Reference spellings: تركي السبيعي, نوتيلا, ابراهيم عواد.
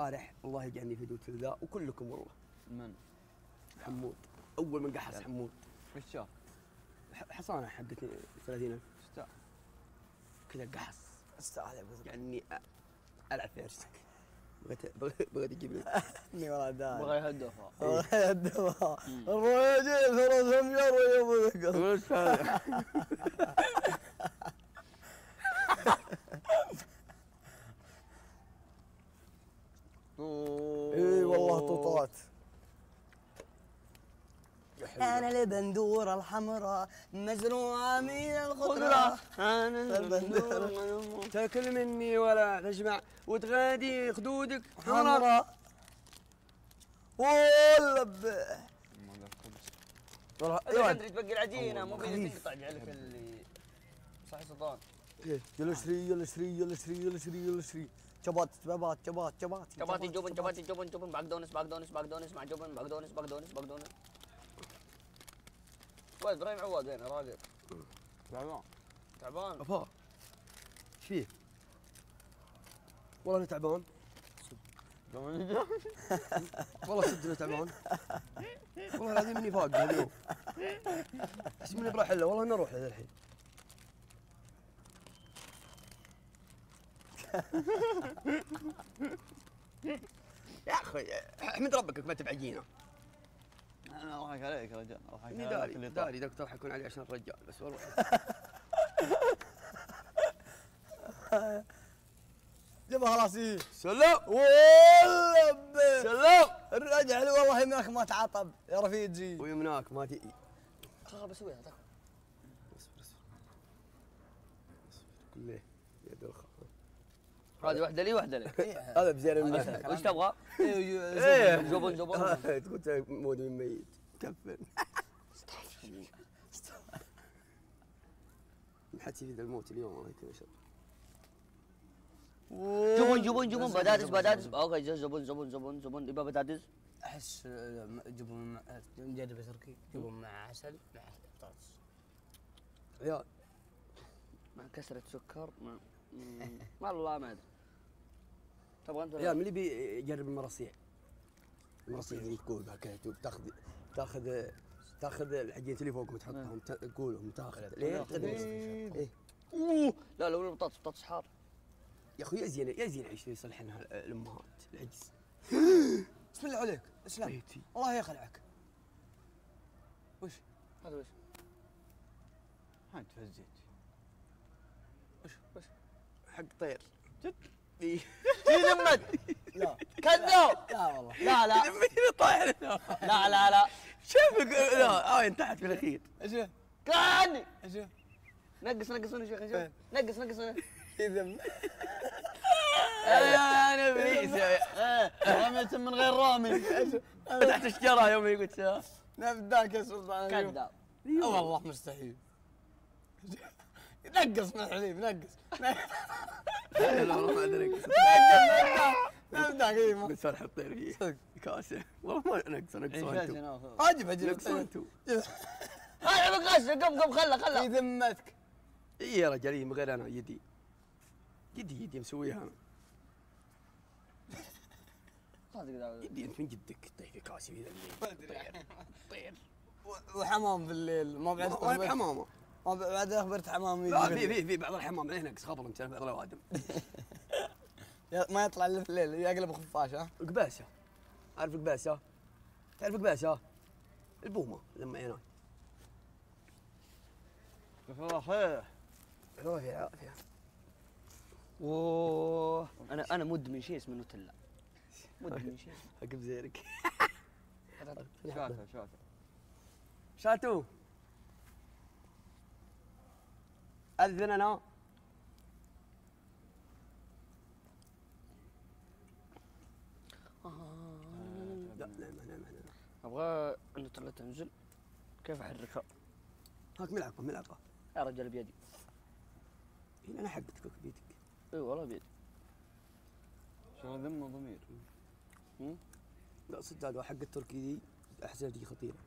امبارح والله يجعني فيديو ذا وكلكم والله. من؟ حمود، اول من قحص حمود. وش شاف؟ حصانه حقت 30,000 استاذ كذا قحص استاذ يعني العب في عرسك. بغيت اجيب لك اني والله داعي بغى يهدفها الرويجي فرسهم يروي ابو ذكر وش هذا؟ اي والله طوطات. انا البندوره الحمراء مزروعه من الخضره، انا البندوره تاكل مني ولا تجمع وتغادي خدودك حمراء. والله والله انت تبقى العجينه مو بين تقطع جعلك اللي صحي صدان. يلا اشتري يلا اشتري يلا اشتري يلا اشتري يلا اشتري شبات جبن باكدونس مع جبن باكدونس ولد ابراهيم عواد وين راجل؟ تعبان تعبان افا ايش فيه؟ والله انا تعبان والله صدق انا تعبان والله العظيم اني فاقد اليوم احس اني براح الا والله انا اروح الحين يا اخوي احمد ربك انك ما تبع عجينه. انا اضحك عليك يا رجال اضحك عليك داري دكتور اضحكون علي عشان الرجال بس والله جبها خلاص ايه سلم والله سلم الرجع والله يمناك ما تعطب يا رفيجي ويمناك ما تئي خلاص بسويها تاكل اصبر اصبر كله يد الخاطر هذه واحدة لي واحدة لك هذا بزين المثل وش تبغى؟ جبن تقول مود من ميت كفن حتى يفيد الموت اليوم والله كذا شر جبن بطاطس اوكي جبن يبقى بطاطس احس جبن مجربة تركي جبن مع عسل مع بطاطس عيال مع كسرة سكر مع والله ما ادري تبغى انت يا من اللي بيجرب المرصيع اللي تقولها كذا تاخذ تاخذ تاخذ العجينه اللي فوق وتحطهم تقولهم تاخذ ليه لا لو البطاطس حار يا اخوي يا زين عيش يصلحنها الامهات العجز بسم الله عليك اسلام الله يخلعك وش هذا وش هاي تفزيت وش حق طير جد اي يذمت لا كذاب لا والله لا يذمتني طاير لا شوف لا وين تحت في الاخير اشوف قاعدني اشوف نقص هنا شيخ اشوف نقص هنا يذمت انا ابليس رميت من غير رامي تحت الشجره يوم قلت نبداك يا سلطان كذاب والله مستحيل نقص من الحليب لا والله ما ادري نقص بس راح الطير صدق كاسه والله ما نقص عجب انتم هذا بقاش قم خله يذمتك اي يا رجال من غير انا يدي مسويها انا صادق يدي انت من جدك طيف كاسه ما ادري طير وحمام بالليل ما بعد حمامه بعدين اخبرت حمام لا في بعض الحمام عليه نقص خبر انت بعض الاوادم ما يطلع الا في الليل يقلب خفاش ها قباسه عارف قباسه؟ تعرف قباسه؟ البومه لما ينام الله خير روحي عافيه اوه انا مدمن شيء اسمه نوتيلا مدمن شيء اقب زيرك شاتو أذن أنا لا أبغى النوتيلا تنزل كيف أحركها؟ هاك ملعقة يا رجال بيدي هنا أنا حقتك بيدك إي والله بيدي شغل ذمة ضمير لا صدق حق التركي دي أحسن دي خطيرة